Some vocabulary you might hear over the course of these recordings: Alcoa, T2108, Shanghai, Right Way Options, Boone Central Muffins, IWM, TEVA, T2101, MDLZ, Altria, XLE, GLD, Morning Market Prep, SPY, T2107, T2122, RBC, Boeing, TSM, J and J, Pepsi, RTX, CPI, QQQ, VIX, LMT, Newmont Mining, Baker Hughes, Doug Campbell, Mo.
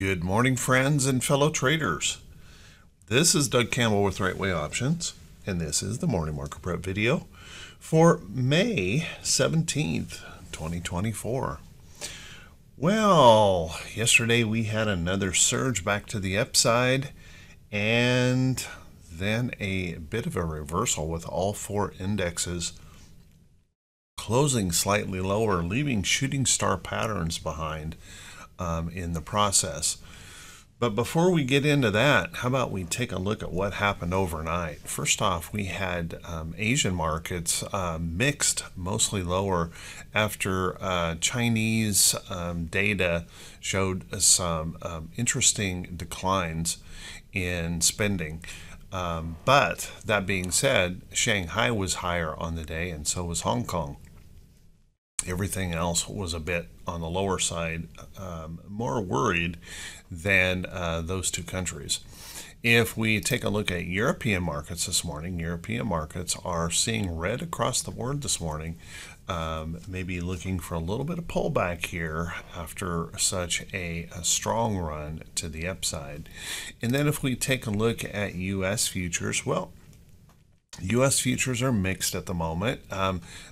Good morning, friends and fellow traders. This is Doug Campbell with Right Way Options, and this is the Morning Market Prep video for May 17th, 2024. Well, yesterday we had another surge back to the upside and then a bit of a reversal with all four indexes closing slightly lower, leaving shooting star patterns behind. In the process. But before we get into that, how about we take a look at what happened overnight? First off, we had Asian markets mixed, mostly lower, after Chinese data showed some interesting declines in spending. But that being said, Shanghai was higher on the day, and so was Hong Kong. Everything else was a bit on the lower side, more worried than those two countries. If we take a look at European markets this morning, European markets are seeing red across the board this morning, maybe looking for a little bit of pullback here after such a strong run to the upside. And then if we take a look at U.S. futures, well, U.S. futures are mixed at the moment.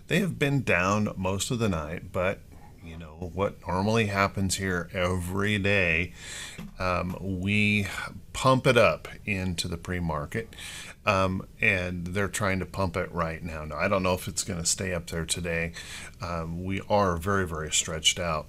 They have been down most of the night, but you know what normally happens here every day. We pump it up into the pre-market, and they're trying to pump it right now. Now, I don't know if it's going to stay up there today. We are very, very stretched out.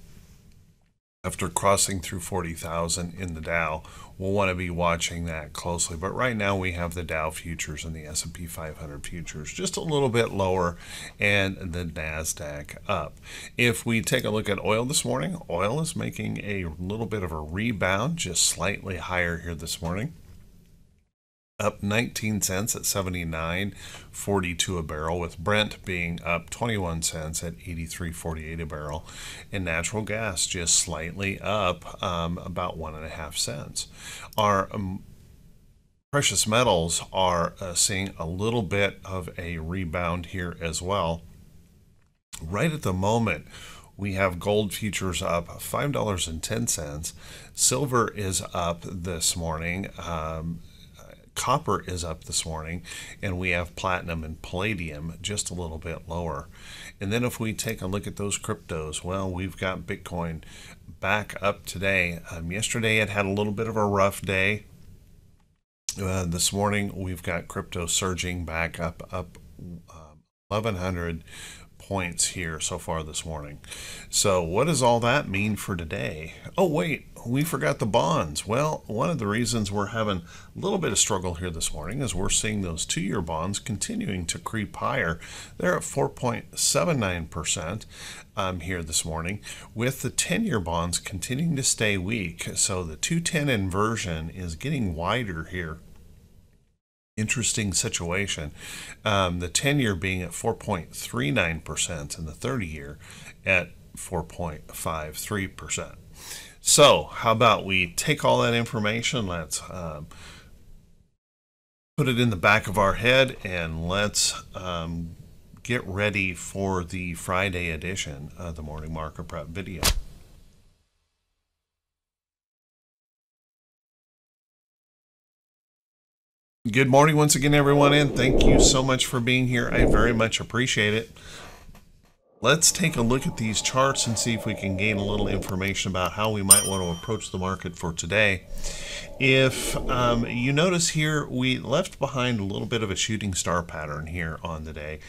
After crossing through 40,000 in the Dow, we'll want to be watching that closely. But right now we have the Dow futures and the S&P 500 futures just a little bit lower, and the NASDAQ up. If we take a look at oil this morning, oil is making a little bit of a rebound, just slightly higher here this morning. Up 19 cents at 79.42 a barrel, with Brent being up 21 cents at 83.48 a barrel, and natural gas just slightly up about 1.5 cents. Our precious metals are seeing a little bit of a rebound here as well. Right at the moment, we have gold futures up $5.10. Silver is up this morning. Copper is up this morning, and we have platinum and palladium just a little bit lower. And then if we take a look at those cryptos, well, we've got Bitcoin back up today. Yesterday it had a little bit of a rough day. This morning we've got crypto surging back up 1,100 points here so far this morning. So what does all that mean for today? Oh, wait. We forgot the bonds. Well, one of the reasons we're having a little bit of struggle here this morning is we're seeing those two-year bonds continuing to creep higher. They're at 4.79% here this morning, with the 10-year bonds continuing to stay weak. So the 2-10 inversion is getting wider here. Interesting situation. The 10-year being at 4.39% and the 30-year at 4.53%. So how about we take all that information, let's put it in the back of our head, and let's get ready for the Friday edition of the Morning Market Prep video. Good morning once again, everyone, and thank you so much for being here. I very much appreciate it. Let's take a look at these charts and see if we can gain a little information about how we might want to approach the market for today. If you notice here, we left behind a little bit of a shooting star pattern here on the day.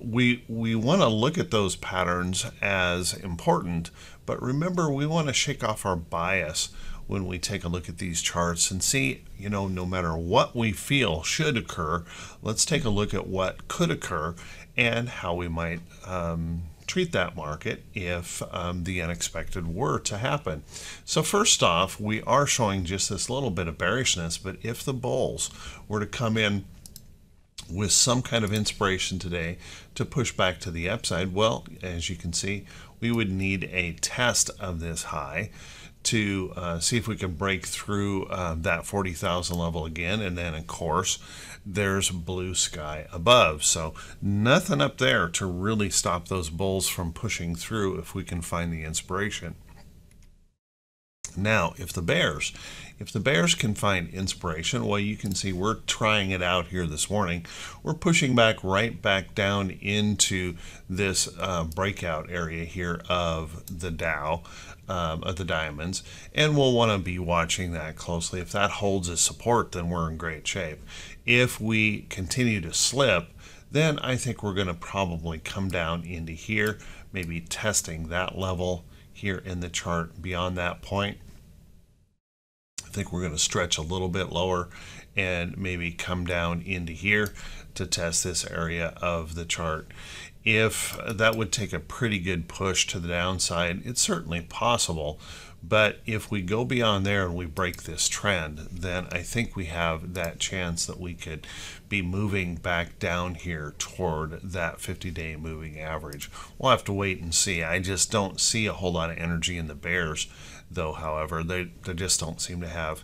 We want to look at those patterns as important, but remember, we want to shake off our bias when we take a look at these charts and see, you know, no matter what we feel should occur, let's take a look at what could occur and how we might treat that market if the unexpected were to happen. So first off, we are showing just this little bit of bearishness, but if the bulls were to come in with some kind of inspiration today to push back to the upside, well, as you can see, we would need a test of this high to see if we can break through that 40,000 level again. And then, of course, there's blue sky above. So nothing up there to really stop those bulls from pushing through if we can find the inspiration. Now, if the bears can find inspiration, well, you can see we're trying it out here this morning. We're pushing back right back down into this breakout area here of the Dow, of the diamonds, and we'll want to be watching that closely. If that holds as support, then we're in great shape. If we continue to slip, then I think we're going to probably come down into here, maybe testing that level here in the chart. Beyond that point, I think we're going to stretch a little bit lower and maybe come down into here to test this area of the chart. If that would take a pretty good push to the downside, it's certainly possible. But if we go beyond there and we break this trend, then I think we have that chance that we could be moving back down here toward that 50-day moving average. We'll have to wait and see. I just don't see a whole lot of energy in the bears, though. However, they just don't seem to have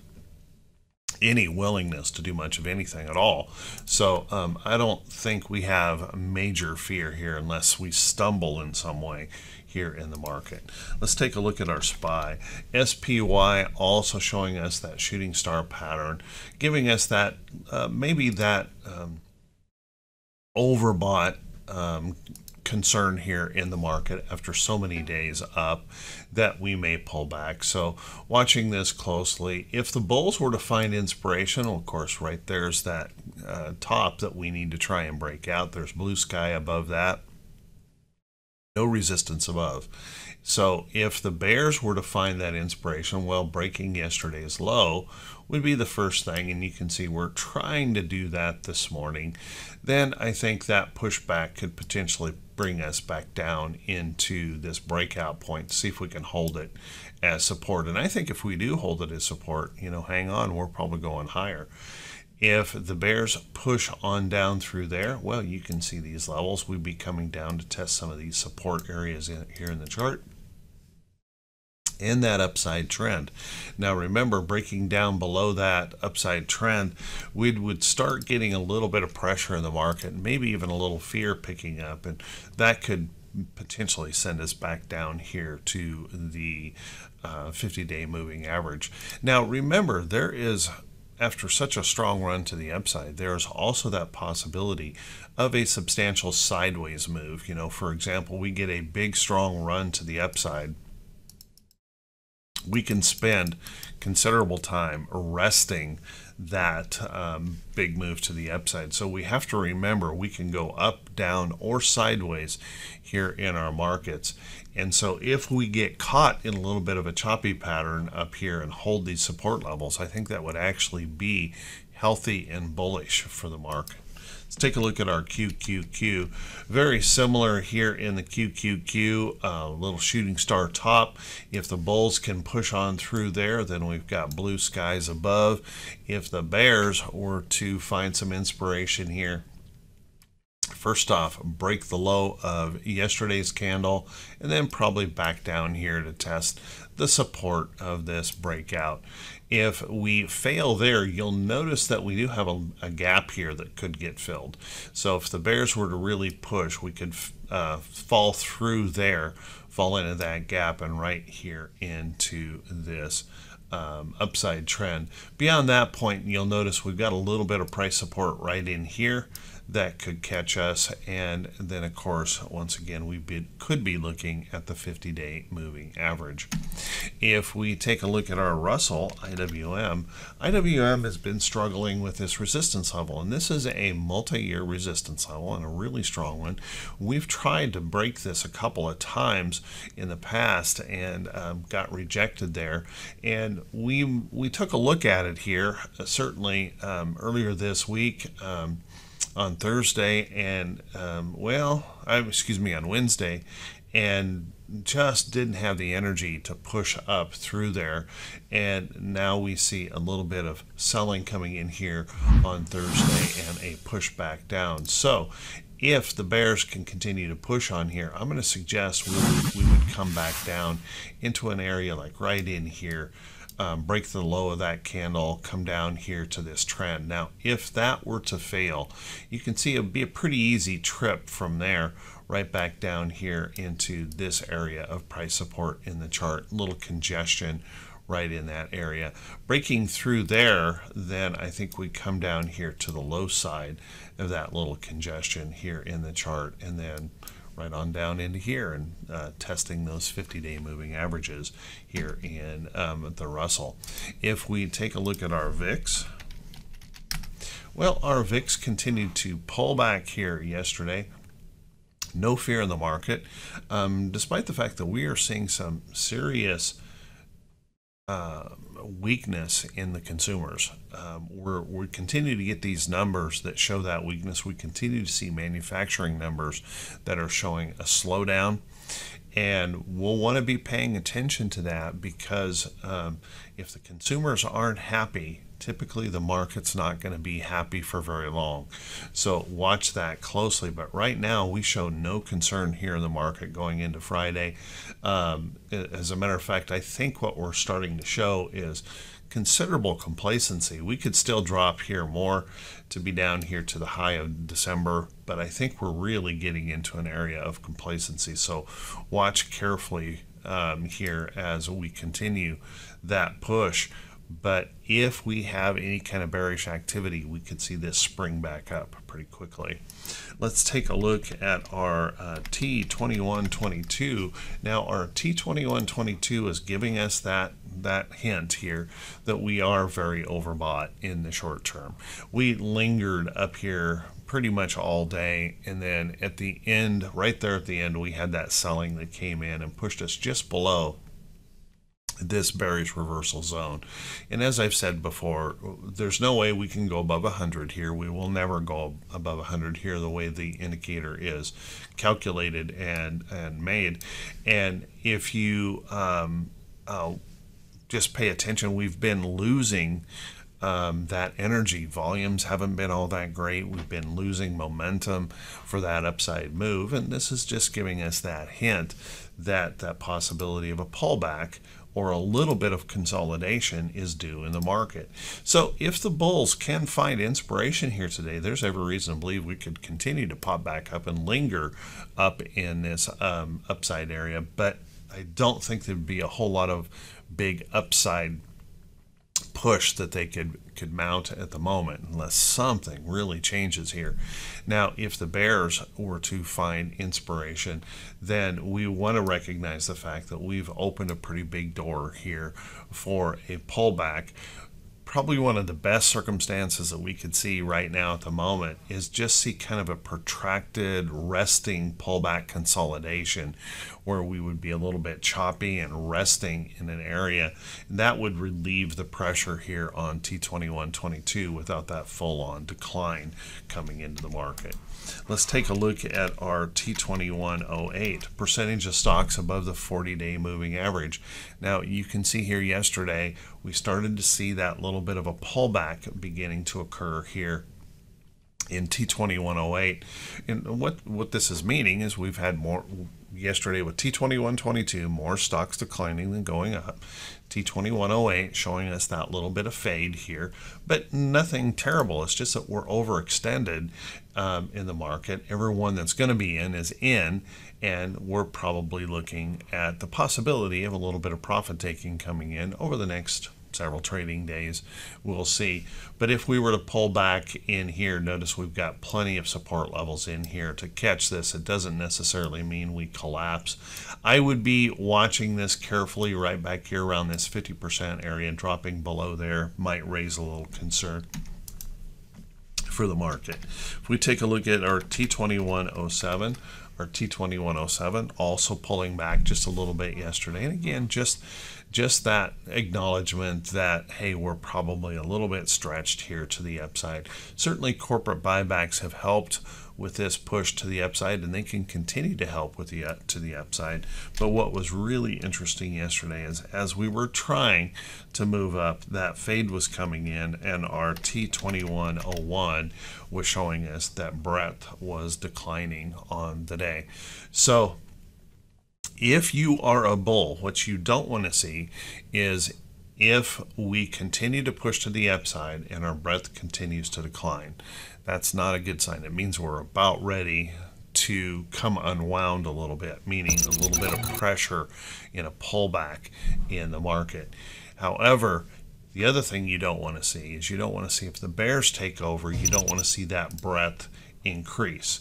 any willingness to do much of anything at all. So I don't think we have major fear here unless we stumble in some way here in the market. Let's take a look at our SPY. SPY also showing us that shooting star pattern, giving us that maybe that overbought concern here in the market after so many days up that we may pull back. So watching this closely, if the bulls were to find inspiration, of course, right there's that top that we need to try and break out. There's blue sky above that, no resistance above. So if the bears were to find that inspiration, well, breaking yesterday's low would be the first thing, and you can see we're trying to do that this morning. Then I think that pushback could potentially bring us back down into this breakout point to see if we can hold it as support. And I think if we do hold it as support, you know, hang on, we're probably going higher. If the bears push on down through there, well, you can see these levels. We'd be coming down to test some of these support areas here in the chart in that upside trend. Now remember, breaking down below that upside trend, we would start getting a little bit of pressure in the market, maybe even a little fear picking up, and that could potentially send us back down here to the 50-day moving average. Now remember, there is, after such a strong run to the upside, there's also that possibility of a substantial sideways move. You know, for example, we get a big strong run to the upside, we can spend considerable time arresting that big move to the upside. So we have to remember we can go up, down, or sideways here in our markets. And so if we get caught in a little bit of a choppy pattern up here and hold these support levels, I think that would actually be healthy and bullish for the market. Let's take a look at our QQQ. Very similar here in the QQQ, little shooting star top. If the bulls can push on through there, then we've got blue skies above. If the bears were to find some inspiration here, first off, break the low of yesterday's candle, and then probably back down here to test the support of this breakout. If we fail there, you'll notice that we do have a gap here that could get filled. So if the bears were to really push, we could fall through there, fall into that gap, and right here into this upside trend. Beyond that point, you'll notice we've got a little bit of price support right in here that could catch us. And then, of course, once again, we could be looking at the 50-day moving average. If we take a look at our Russell, IWM has been struggling with this resistance level, and this is a multi-year resistance level and a really strong one. We've tried to break this a couple of times in the past and got rejected there, and we took a look at it here certainly earlier this week on Thursday, and on Wednesday, and just didn't have the energy to push up through there. And now we see a little bit of selling coming in here on Thursday and a push back down. So if the bears can continue to push on here, I'm going to suggest we would come back down into an area like right in here, break the low of that candle, come down here to this trend. Now, if that were to fail, you can see it would be a pretty easy trip from there right back down here into this area of price support in the chart, little congestion right in that area. Breaking through there, then I think we come down here to the low side of that little congestion here in the chart, and then right on down into here and testing those 50-day moving averages here in the Russell. If we take a look at our VIX, well, our VIX continued to pull back here yesterday. No fear in the market, despite the fact that we are seeing some serious weakness in the consumers. We continue to get these numbers that show that weakness. We continue to see manufacturing numbers that are showing a slowdown, and we'll want to be paying attention to that, because if the consumers aren't happy, typically the market's not going to be happy for very long. So watch that closely. But right now we show no concern here in the market going into Friday. As a matter of fact, I think what we're starting to show is considerable complacency. We could still drop here more to be down here to the high of December, but I think we're really getting into an area of complacency. So watch carefully here as we continue that push. But if we have any kind of bearish activity, we could see this spring back up pretty quickly. Let's take a look at our T2122. Now our T2122 is giving us that hint here that we are very overbought in the short term. We lingered up here pretty much all day, and then at the end, right there at the end, we had that selling that came in and pushed us just below this bearish reversal zone. And as I've said before, there's no way we can go above 100 here. We will never go above 100 here the way the indicator is calculated and made. And if you just pay attention, we've been losing that energy. Volumes haven't been all that great. We've been losing momentum for that upside move, and this is just giving us that hint that that possibility of a pullback or a little bit of consolidation is due in the market. So if the bulls can find inspiration here today, there's every reason to believe we could continue to pop back up and linger up in this upside area, but I don't think there'd be a whole lot of big upside push that they could mount at the moment unless something really changes here. Now, if the bears were to find inspiration, then we want to recognize the fact that we've opened a pretty big door here for a pullback. Probably one of the best circumstances that we could see right now at the moment is just see kind of a protracted resting pullback consolidation, where we would be a little bit choppy and resting in an area that would relieve the pressure here on T2122 without that full-on decline coming into the market. Let's take a look at our T2108, percentage of stocks above the 40-day moving average. Now you can see here yesterday we started to see that little bit of a pullback beginning to occur here in T2108, and what this is meaning is we've had more yesterday with T2122, more stocks declining than going up. T2108 showing us that little bit of fade here, but nothing terrible. It's just that we're overextended in the market. Everyone that's going to be in is in, and we're probably looking at the possibility of a little bit of profit taking coming in over the next several trading days. We'll see. But if we were to pull back in here, notice we've got plenty of support levels in here to catch this. It doesn't necessarily mean we collapse. I would be watching this carefully right back here around this 50% area. Dropping below there might raise a little concern for the market. If we take a look at our T2107, our T2107 also pulling back just a little bit yesterday, and again just that acknowledgement that, hey, we're probably a little bit stretched here to the upside. Certainly corporate buybacks have helped with this push to the upside, and they can continue to help with the to the upside. But what was really interesting yesterday is as we were trying to move up, that fade was coming in, and our T2101 was showing us that breadth was declining on the day. So if you are a bull, what you don't want to see is if we continue to push to the upside and our breadth continues to decline. That's not a good sign. It means we're about ready to come unwound a little bit, meaning a little bit of pressure in a pullback in the market. However, the other thing you don't want to see is you don't want to see if the bears take over, you don't want to see that breadth increase.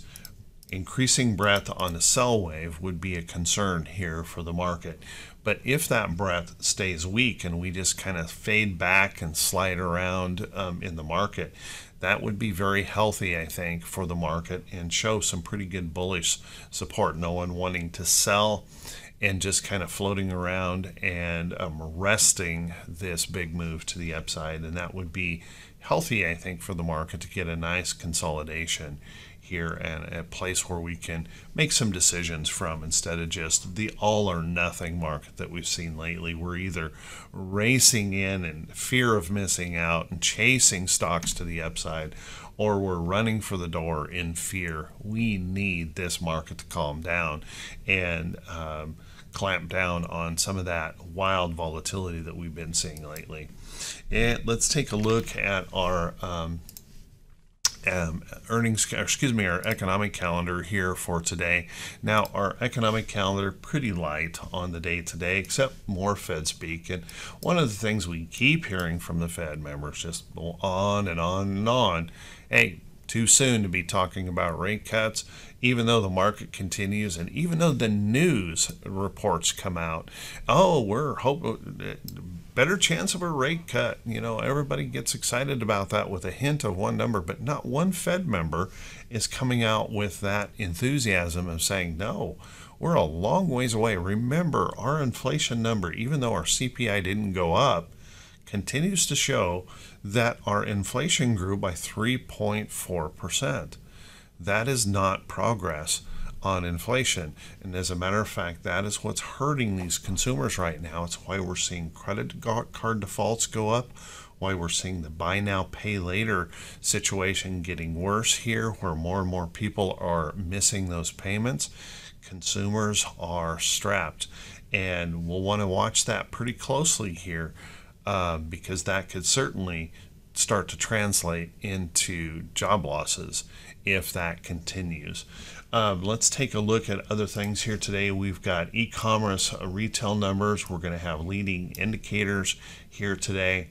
Increasing breadth on a sell wave would be a concern here for the market. But if that breadth stays weak and we just kind of fade back and slide around in the market, that would be very healthy, I think, for the market and show some pretty good bullish support. No one wanting to sell and just kind of floating around and resting this big move to the upside. And that would be healthy, I think, for the market to get a nice consolidation here and a place where we can make some decisions from, instead of just the all or nothing market that we've seen lately. We're either racing in and fear of missing out and chasing stocks to the upside, or we're running for the door in fear. We need this market to calm down and clamp down on some of that wild volatility that we've been seeing lately. And let's take a look at our our economic calendar here for today. Now, our economic calendar pretty light on the day today, except more Fed speak. And one of the things we keep hearing from the Fed members, just on and on and on, hey, too soon to be talking about rate cuts, even though the market continues and even though the news reports come out. Oh, we're hoping better chance of a rate cut. You know, everybody gets excited about that with a hint of one number, but not one Fed member is coming out with that enthusiasm of saying, no, we're a long ways away. Remember, our inflation number, even though our CPI didn't go up, continues to show that our inflation grew by 3.4%. That is not progress on inflation. And as a matter of fact, that is what's hurting these consumers right now. It's why we're seeing credit card defaults go up, why we're seeing the buy now, pay later situation getting worse here, where more and more people are missing those payments. Consumers are strapped, and we'll want to watch that pretty closely here. Because that could certainly start to translate into job losses if that continues. Let's take a look at other things here today. We've got e-commerce retail numbers. We're going to have leading indicators here today,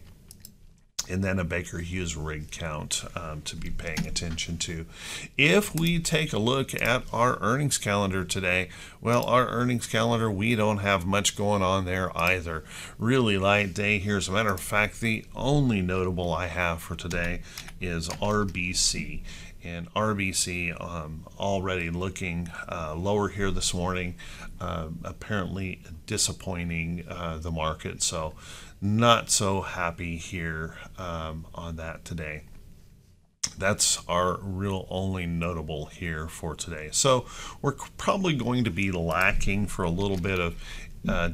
and then a Baker Hughes rig count to be paying attention to. If we take a look at our earnings calendar today, well, our earnings calendar, we don't have much going on there either. Really light day here. As a matter of fact, the only notable I have for today is RBC. And RBC already looking lower here this morning, apparently disappointing the market. So not so happy here on that today. That's our real only notable here for today. So we're probably going to be lacking for a little bit of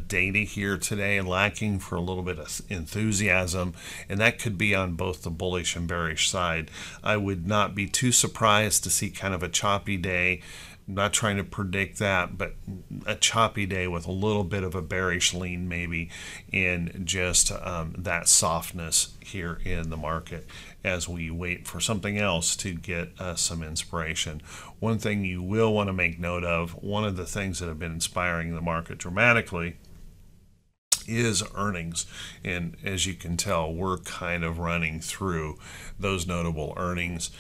data here today, lacking for a little bit of enthusiasm, and that could be on both the bullish and bearish side. I would not be too surprised to see kind of a choppy day. I'm not trying to predict that, but a choppy day with a little bit of a bearish lean maybe, and just that softness here in the market as we wait for something else to get us some inspiration. One thing you will want to make note of, one of the things that have been inspiring the market dramatically is earnings. And as you can tell, we're kind of running through those notable earnings,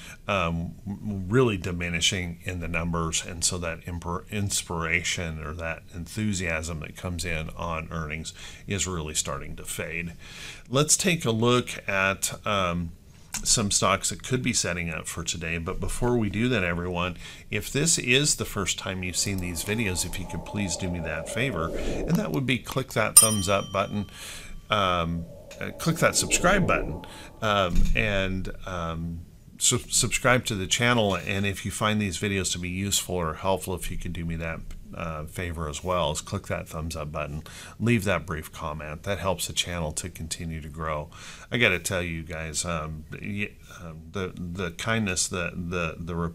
really diminishing in the numbers. And so that inspiration or that enthusiasm that comes in on earnings is really starting to fade. Let's take a look at some stocks that could be setting up for today. But before we do that, everyone, if this is the first time you've seen these videos, if you could please do me that favor, and that would be click that thumbs up button, click that subscribe button, and subscribe to the channel. And if you find these videos to be useful or helpful, if you could do me that favor as well, is click that thumbs up button, leave that brief comment. That helps the channel to continue to grow. I got to tell you guys, the kindness, the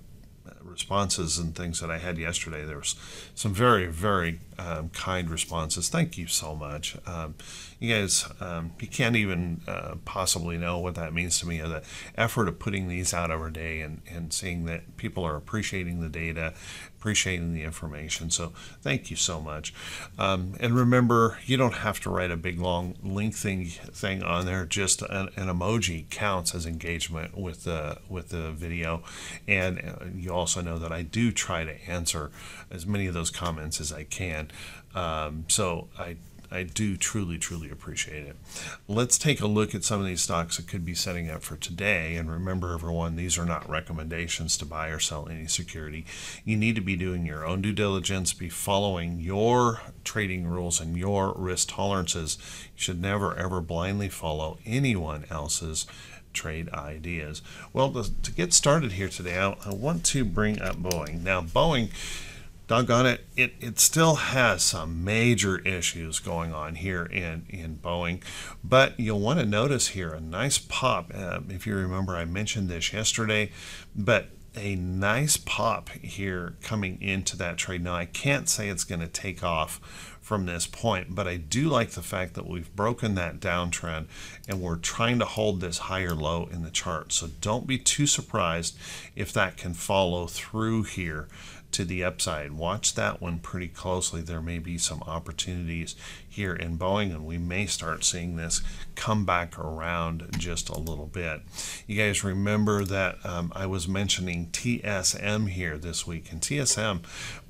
responses and things that I had yesterday, there was some very, very kind responses. Thank you so much. You guys, you can't even possibly know what that means to me, or the effort of putting these out every day and seeing that people are appreciating the data, appreciating the information. So thank you so much. And remember, you don't have to write a big long lengthy thing on there. Just an emoji counts as engagement with the video. And you also know that I do try to answer as many of those comments as I can. So I do truly appreciate it. Let's take a look at some of these stocks that could be setting up for today. And remember, everyone, these are not recommendations to buy or sell any security. You need to be doing your own due diligence, be following your trading rules and your risk tolerances. You should never, ever blindly follow anyone else's trade ideas. Well, to get started here today, I want to bring up Boeing. Now, Boeing, doggone it, it still has some major issues going on here in Boeing, but you'll want to notice here a nice pop. If you remember, I mentioned this yesterday, but a nice pop here coming into that trade. Now, I can't say it's going to take off from this point, but I do like the fact that we've broken that downtrend and we're trying to hold this higher low in the chart. So don't be too surprised if that can follow through here to the upside. Watch that one pretty closely. There may be some opportunities here in Boeing, and we may start seeing this come back around just a little bit. You guys remember that I was mentioning TSM here this week, and TSM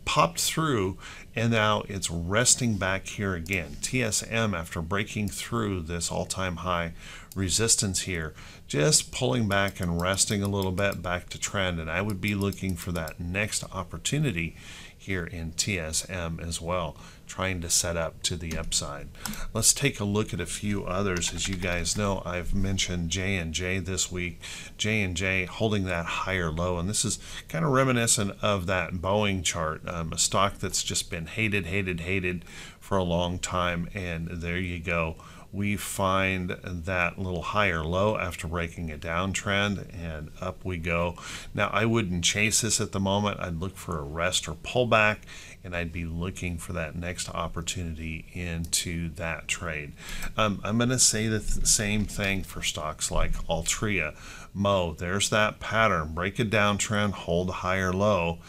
popped through and now it's resting back here again. TSM, after breaking through this all-time high resistance here, just pulling back and resting a little bit back to trend, and I would be looking for that next opportunity here in TSM as well, trying to set up to the upside. Let's take a look at a few others. As you guys know, I've mentioned J and J this week. J and J holding that higher low, and this is kind of reminiscent of that Boeing chart, a stock that's just been hated for a long time, and there you go. We find that little higher low after breaking a downtrend, and up we go. Now, I wouldn't chase this at the moment. I'd look for a rest or pullback, and I'd be looking for that next opportunity into that trade. I'm going to say the same thing for stocks like Altria, Mo. There's that pattern. Break a downtrend, hold a higher low,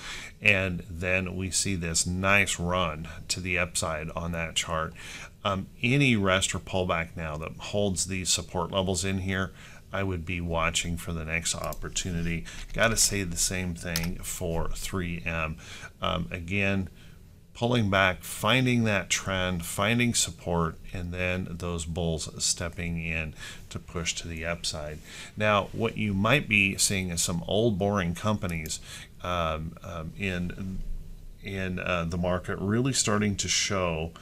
and then we see this nice run to the upside on that chart. Any rest or pullback now that holds these support levels in here, I would be watching for the next opportunity. Got to say the same thing for 3M. Again, pulling back, finding that trend, finding support, and then those bulls stepping in to push to the upside. Now, what you might be seeing is some old boring companies in the market really starting to show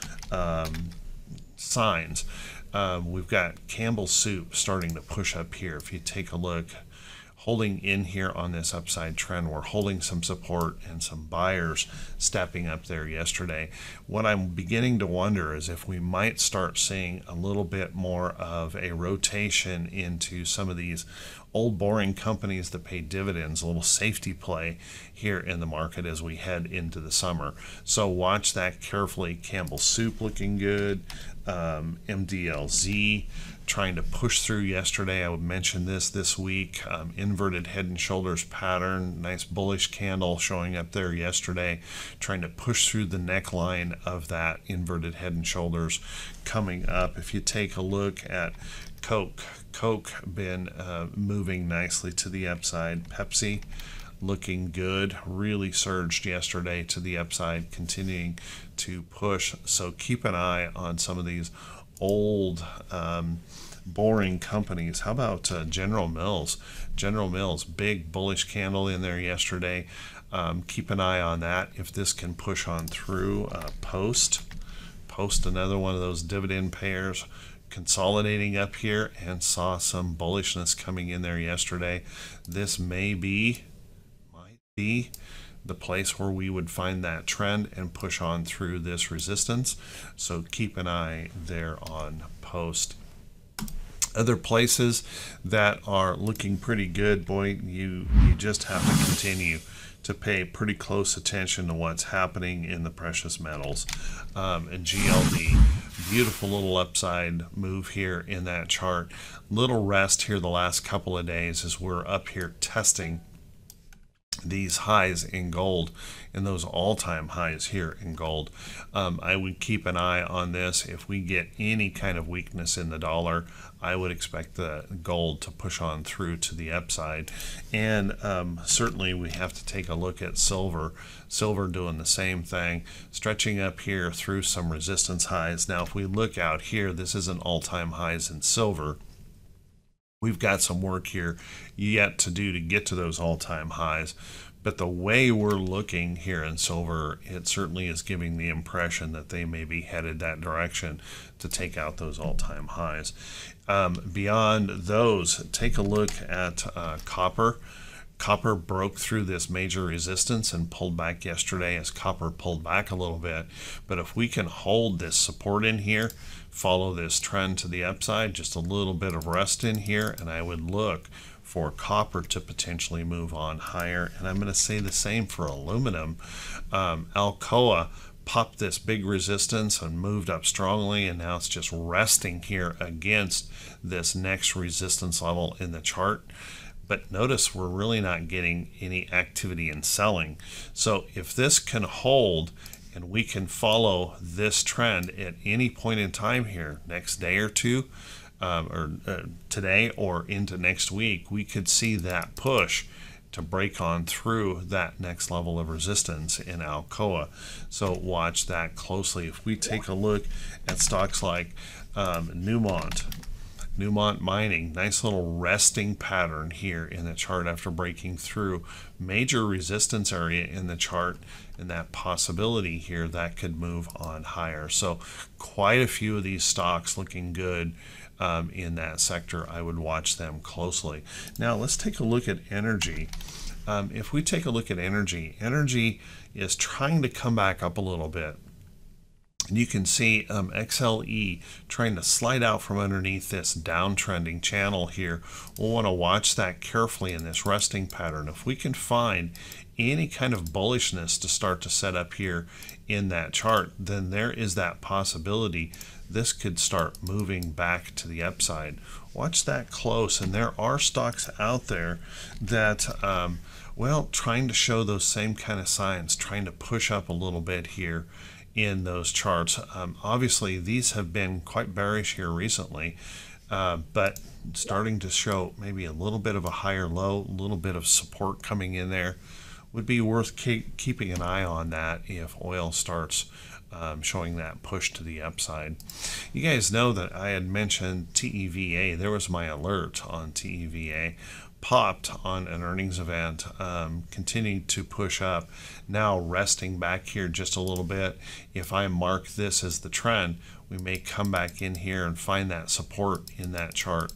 signs. We've got Campbell Soup starting to push up here. If you take a look, holding in here on this upside trend, we're holding some support and some buyers stepping up there yesterday. What I'm beginning to wonder is if we might start seeing a little bit more of a rotation into some of these old boring companies that pay dividends, a little safety play here in the market as we head into the summer. So watch that carefully. Campbell Soup looking good. MDLZ trying to push through yesterday. I would mention this week. Inverted head and shoulders pattern, nice bullish candle showing up there yesterday, trying to push through the neckline of that inverted head and shoulders coming up. If you take a look at Coke been moving nicely to the upside. Pepsi looking good, really surged yesterday to the upside, continuing to push. So keep an eye on some of these old boring companies. How about General Mills? General Mills, big bullish candle in there yesterday. Keep an eye on that if this can push on through. Post another one of those dividend payers, consolidating up here, and saw some bullishness coming in there yesterday. This might be the place where we would find that trend and push on through this resistance. So keep an eye there on Post. Other places that are looking pretty good, boy, you just have to continue to pay pretty close attention to what's happening in the precious metals. And GLD, beautiful little upside move here in that chart. Little rest here the last couple of days as we're up here testing these highs in gold, in those all-time highs here in gold. I would keep an eye on this. If we get any kind of weakness in the dollar, I would expect the gold to push on through to the upside. And certainly we have to take a look at silver. Silver doing the same thing, stretching up here through some resistance highs. Now, if we look out here, this is an all-time highs in silver. We've got some work here yet to do to get to those all-time highs. But the way we're looking here in silver, it certainly is giving the impression that they may be headed that direction to take out those all-time highs. Beyond those, take a look at copper. Copper broke through this major resistance and pulled back yesterday as copper pulled back a little bit. But if we can hold this support in here, follow this trend to the upside, just a little bit of rest in here, and I would look for copper to potentially move on higher. And I'm going to say the same for aluminum. Alcoa popped this big resistance and moved up strongly, and now it's just resting here against this next resistance level in the chart. But notice we're really not getting any activity in selling. So if this can hold and we can follow this trend at any point in time here, next day or two, today or into next week, we could see that push to break on through that next level of resistance in Alcoa. So watch that closely. If we take a look at stocks like Newmont Mining, nice little resting pattern here in the chart after breaking through major resistance area in the chart, and that possibility here that could move on higher. So quite a few of these stocks looking good in that sector. I would watch them closely. Now let's take a look at energy. If we take a look at energy, energy is trying to come back up a little bit. And you can see XLE trying to slide out from underneath this downtrending channel here. We'll want to watch that carefully in this resting pattern. If we can find any kind of bullishness to start to set up here in that chart, then there is that possibility this could start moving back to the upside. Watch that close, and there are stocks out there that, well, trying to show those same kind of signs, trying to push up a little bit here in those charts. Obviously, these have been quite bearish here recently, but starting to show maybe a little bit of a higher low, a little bit of support coming in there. Would be worth keeping an eye on that if oil starts showing that push to the upside. You guys know that I had mentioned TEVA. There was my alert on TEVA. Popped on an earnings event, continued to push up, now resting back here just a little bit. If I mark this as the trend, we may come back in here and find that support in that chart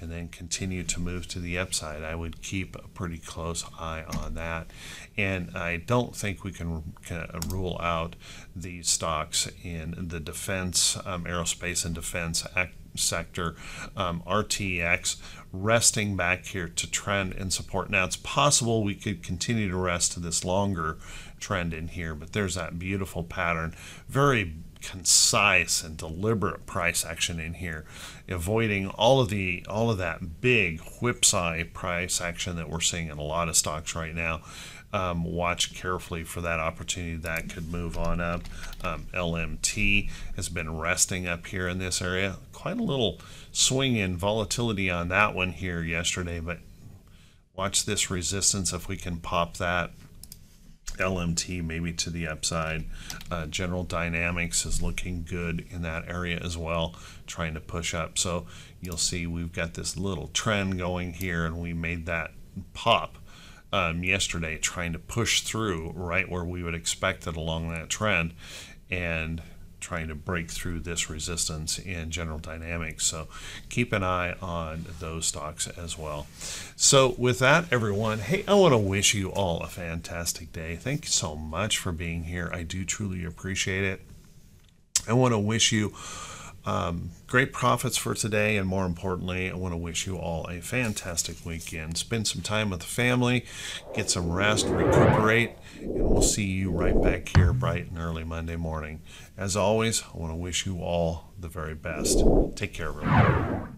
and then continue to move to the upside. I would keep a pretty close eye on that. And I don't think we can rule out these stocks in the defense, aerospace and defense sector. RTX resting back here to trend and support. Now, it's possible we could continue to rest to this longer trend in here, but there's that beautiful pattern. Very concise and deliberate price action in here, avoiding all of that big whipsaw price action that we're seeing in a lot of stocks right now. Watch carefully for that opportunity that could move on up. LMT has been resting up here in this area. Quite a little swing in volatility on that one here yesterday, but watch this resistance. If we can pop that, LMT maybe to the upside. General Dynamics is looking good in that area as well, trying to push up. So you'll see we've got this little trend going here, and we made that pop yesterday, trying to push through right where we would expect it along that trend and trying to break through this resistance in General Dynamics. So keep an eye on those stocks as well. So with that, everyone, hey, I want to wish you all a fantastic day. Thank you so much for being here. I do truly appreciate it. I want to wish you great profits for today, and more importantly, I want to wish you all a fantastic weekend. Spend some time with the family, get some rest, recuperate, and we'll see you right back here bright and early Monday morning. As always, I want to wish you all the very best. Take care, everyone.